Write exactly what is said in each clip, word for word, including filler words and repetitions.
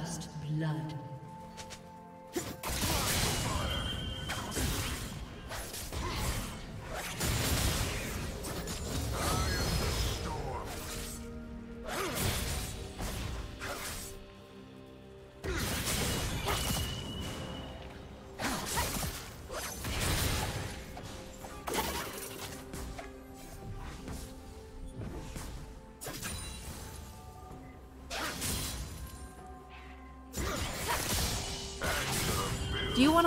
First blood. Do you want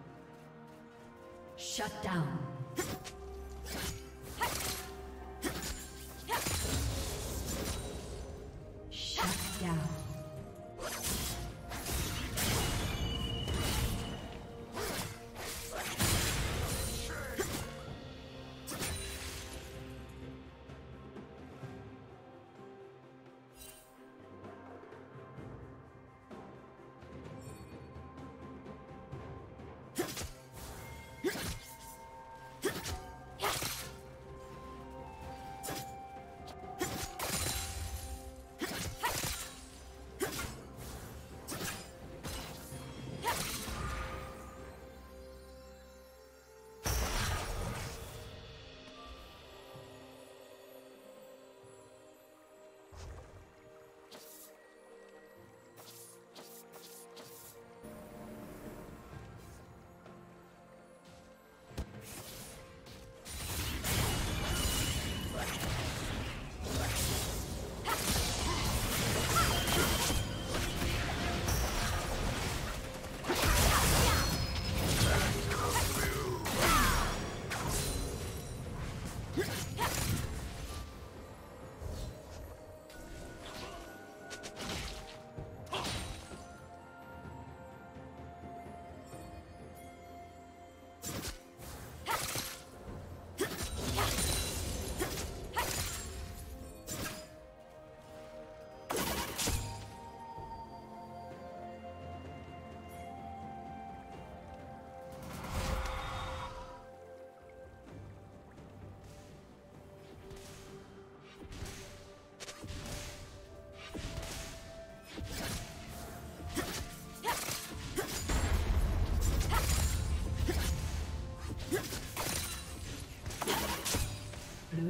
Shut down. Blue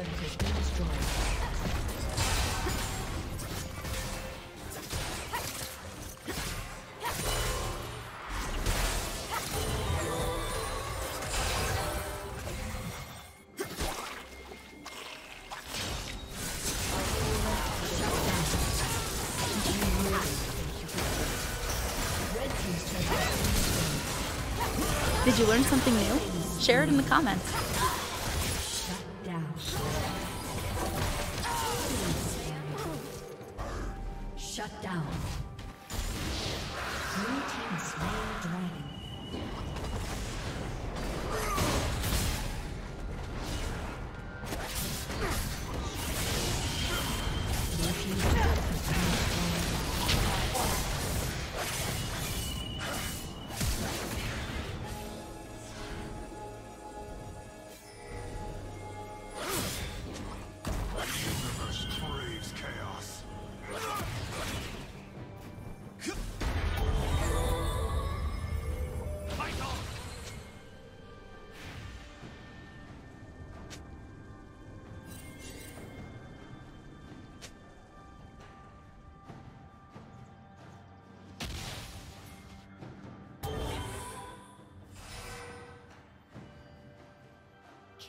turret has been destroyed. Did you learn something new? Share it in the comments. Shut down. Shut down.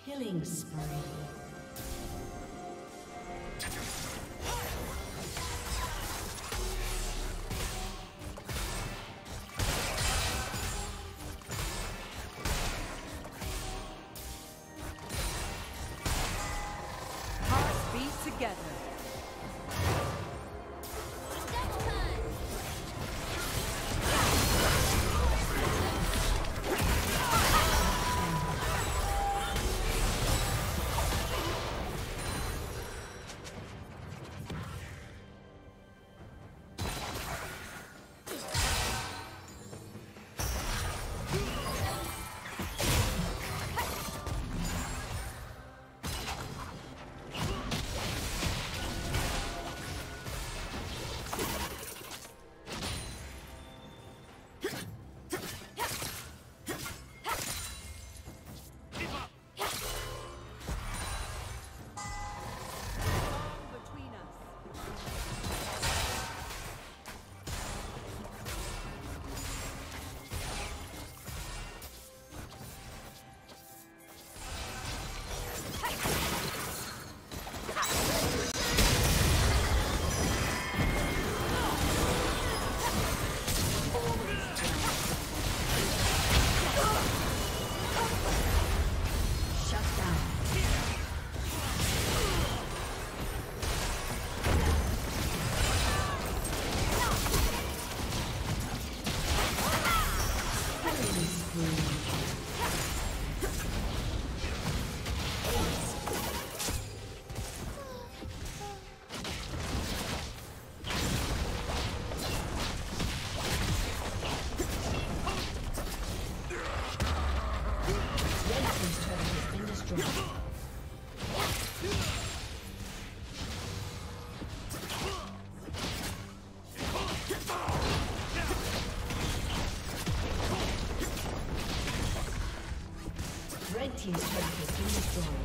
Killing spree. Hearts beat together. Team's turret has been destroyed.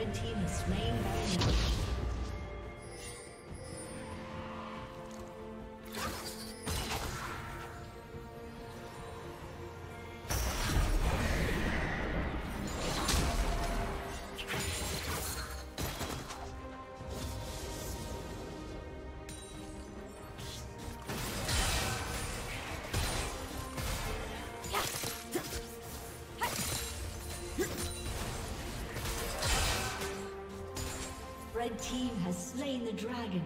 red team is slain by enemy. Red team has slain the dragon.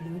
Blue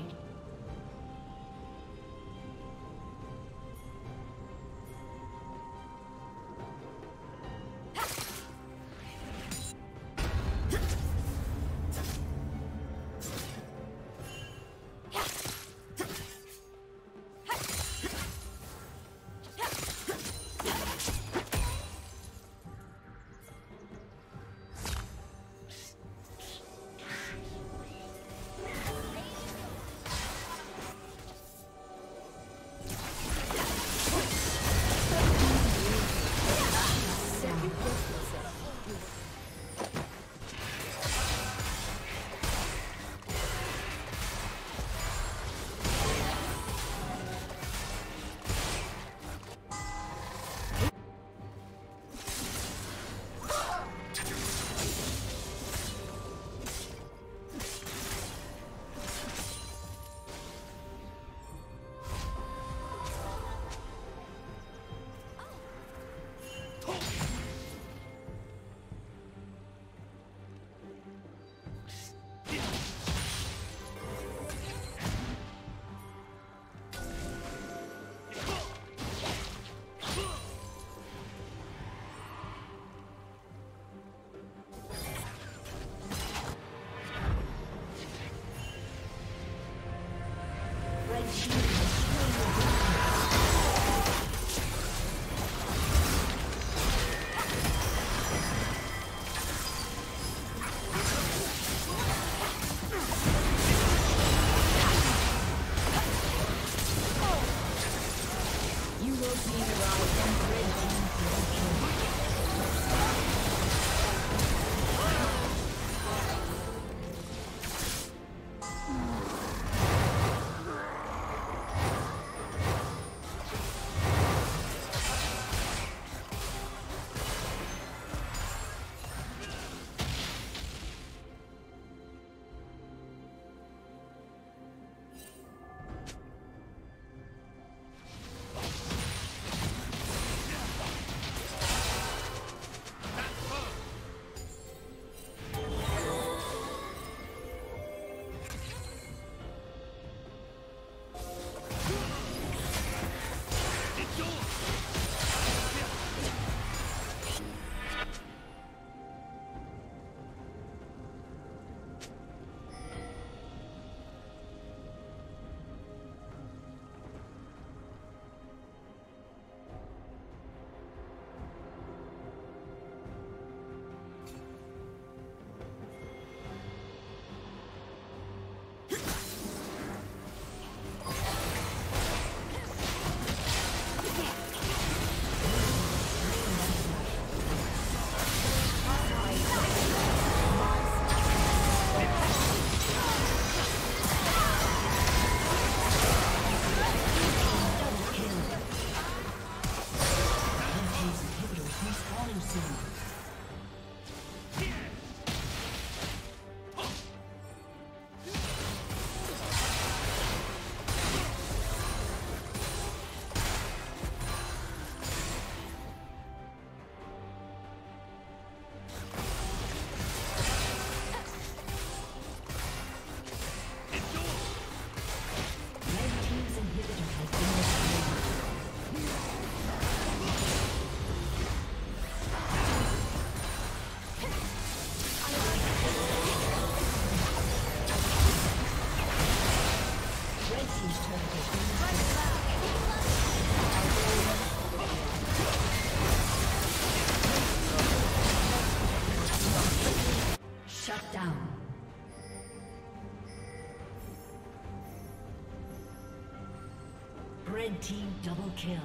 Red team double kill.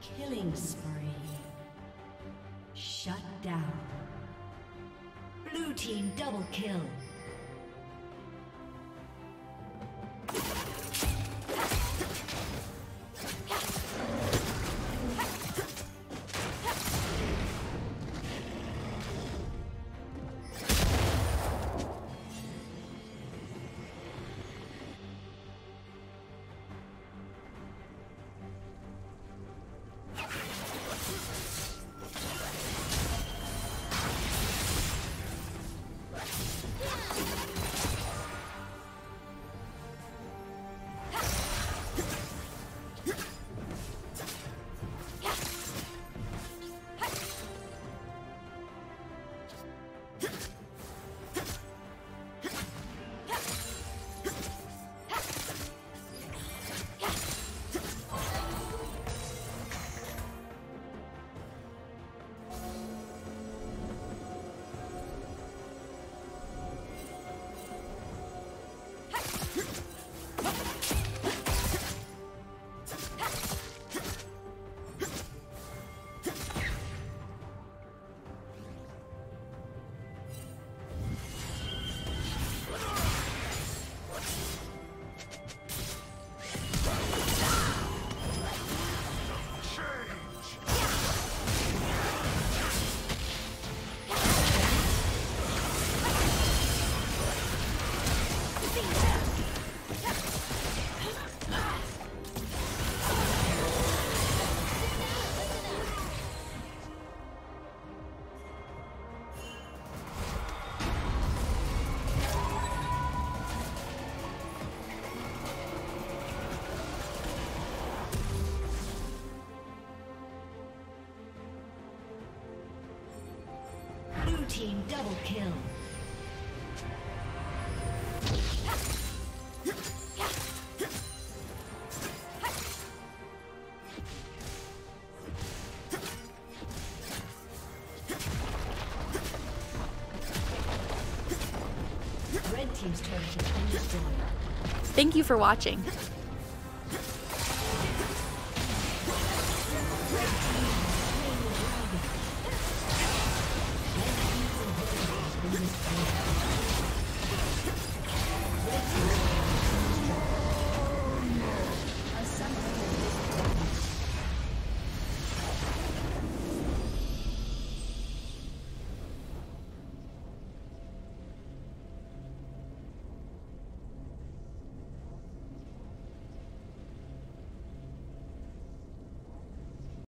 Killing spree. Shut down. Blue team double kill. Team double kill. Red team's turret has been destroyed. Thank you for watching.